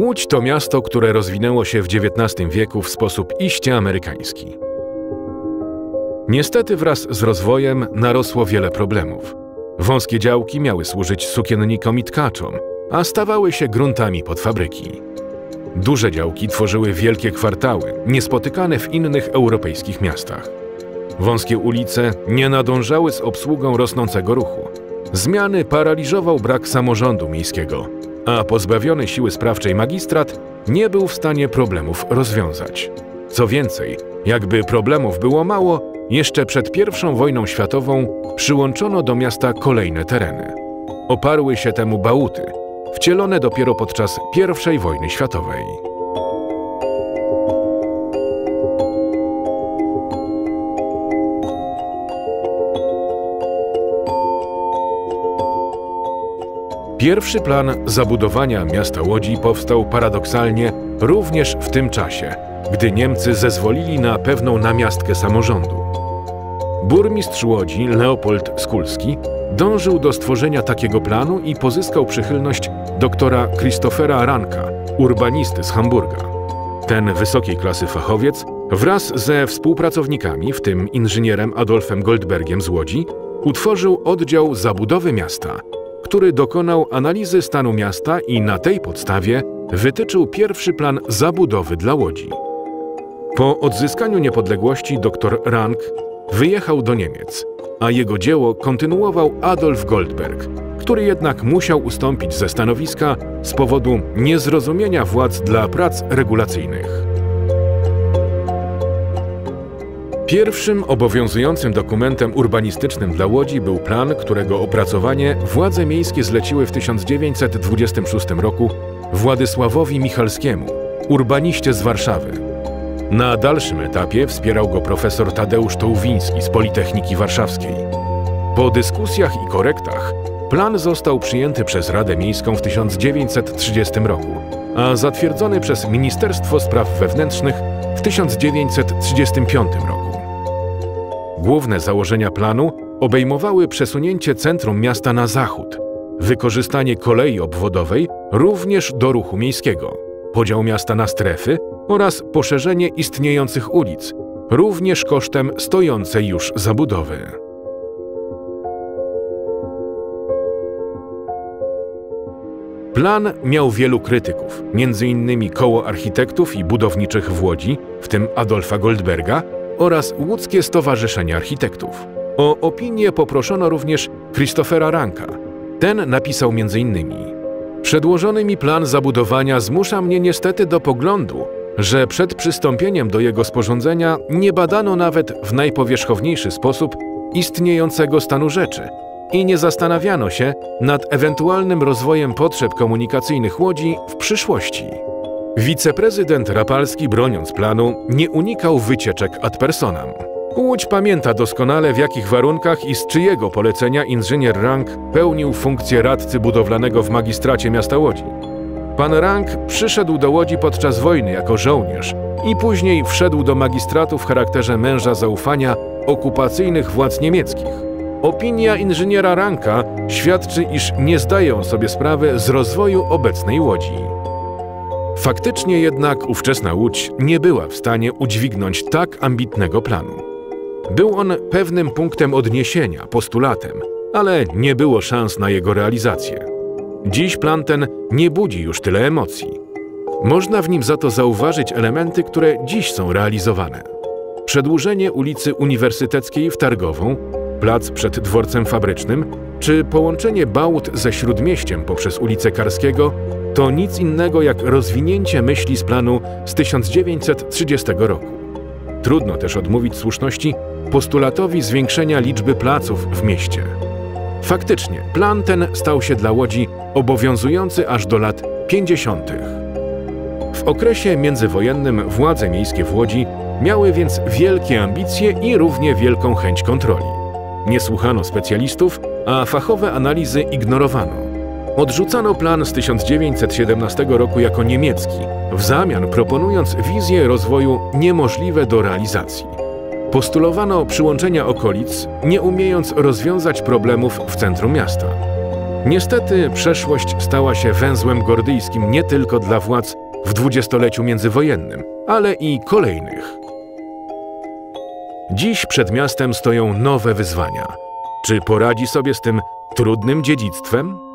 Łódź to miasto, które rozwinęło się w XIX wieku w sposób iście amerykański. Niestety wraz z rozwojem narosło wiele problemów. Wąskie działki miały służyć sukiennikom i tkaczom, a stawały się gruntami pod fabryki. Duże działki tworzyły wielkie kwartały, niespotykane w innych europejskich miastach. Wąskie ulice nie nadążały z obsługą rosnącego ruchu. Zmiany paraliżował brak samorządu miejskiego, a pozbawiony siły sprawczej magistrat nie był w stanie problemów rozwiązać. Co więcej, jakby problemów było mało, jeszcze przed I wojną światową przyłączono do miasta kolejne tereny. Oparły się temu Bałuty, wcielone dopiero podczas I wojny światowej. Pierwszy plan zabudowania miasta Łodzi powstał paradoksalnie również w tym czasie, gdy Niemcy zezwolili na pewną namiastkę samorządu. Burmistrz Łodzi, Leopold Skulski, dążył do stworzenia takiego planu i pozyskał przychylność doktora Christophera Ranka, urbanisty z Hamburga. Ten wysokiej klasy fachowiec wraz ze współpracownikami, w tym inżynierem Adolfem Goldbergiem z Łodzi, utworzył oddział zabudowy miasta, który dokonał analizy stanu miasta i na tej podstawie wytyczył pierwszy plan zabudowy dla Łodzi. Po odzyskaniu niepodległości dr Rank wyjechał do Niemiec, a jego dzieło kontynuował Adolf Goldberg, który jednak musiał ustąpić ze stanowiska z powodu niezrozumienia władz dla prac regulacyjnych. Pierwszym obowiązującym dokumentem urbanistycznym dla Łodzi był plan, którego opracowanie władze miejskie zleciły w 1926 roku Władysławowi Michalskiemu, urbaniście z Warszawy. Na dalszym etapie wspierał go profesor Tadeusz Tołwiński z Politechniki Warszawskiej. Po dyskusjach i korektach plan został przyjęty przez Radę Miejską w 1930 roku, a zatwierdzony przez Ministerstwo Spraw Wewnętrznych w 1935 roku. Główne założenia planu obejmowały przesunięcie centrum miasta na zachód, wykorzystanie kolei obwodowej również do ruchu miejskiego, podział miasta na strefy oraz poszerzenie istniejących ulic, również kosztem stojącej już zabudowy. Plan miał wielu krytyków, m.in. Koło Architektów i Budowniczych w Łodzi, w tym Adolfa Goldberga, oraz Łódzkie Stowarzyszenie Architektów. O opinię poproszono również Christophera Ranka. Ten napisał m.in. Przedłożony mi plan zabudowania zmusza mnie niestety do poglądu, że przed przystąpieniem do jego sporządzenia nie badano nawet w najpowierzchowniejszy sposób istniejącego stanu rzeczy i nie zastanawiano się nad ewentualnym rozwojem potrzeb komunikacyjnych Łodzi w przyszłości. Wiceprezydent Rapalski, broniąc planu, nie unikał wycieczek ad personam. Łódź pamięta doskonale, w jakich warunkach i z czyjego polecenia inżynier Rank pełnił funkcję radcy budowlanego w magistracie miasta Łodzi. Pan Rank przyszedł do Łodzi podczas wojny jako żołnierz i później wszedł do magistratu w charakterze męża zaufania okupacyjnych władz niemieckich. Opinia inżyniera Ranka świadczy, iż nie zdaje on sobie sprawy z rozwoju obecnej Łodzi. Faktycznie jednak ówczesna Łódź nie była w stanie udźwignąć tak ambitnego planu. Był on pewnym punktem odniesienia, postulatem, ale nie było szans na jego realizację. Dziś plan ten nie budzi już tyle emocji. Można w nim za to zauważyć elementy, które dziś są realizowane. Przedłużenie ulicy Uniwersyteckiej w Targową, plac przed Dworcem Fabrycznym, czy połączenie Bałut ze Śródmieściem poprzez ulicę Karskiego to nic innego jak rozwinięcie myśli z planu z 1930 roku. Trudno też odmówić słuszności postulatowi zwiększenia liczby placów w mieście. Faktycznie, plan ten stał się dla Łodzi obowiązujący aż do lat 50. W okresie międzywojennym władze miejskie w Łodzi miały więc wielkie ambicje i równie wielką chęć kontroli. Nie słuchano specjalistów, a fachowe analizy ignorowano. Odrzucano plan z 1917 roku jako niemiecki, w zamian proponując wizję rozwoju niemożliwe do realizacji. Postulowano przyłączenia okolic, nie umiejąc rozwiązać problemów w centrum miasta. Niestety przeszłość stała się węzłem gordyjskim nie tylko dla władz w dwudziestoleciu międzywojennym, ale i kolejnych. Dziś przed miastem stoją nowe wyzwania. Czy poradzi sobie z tym trudnym dziedzictwem?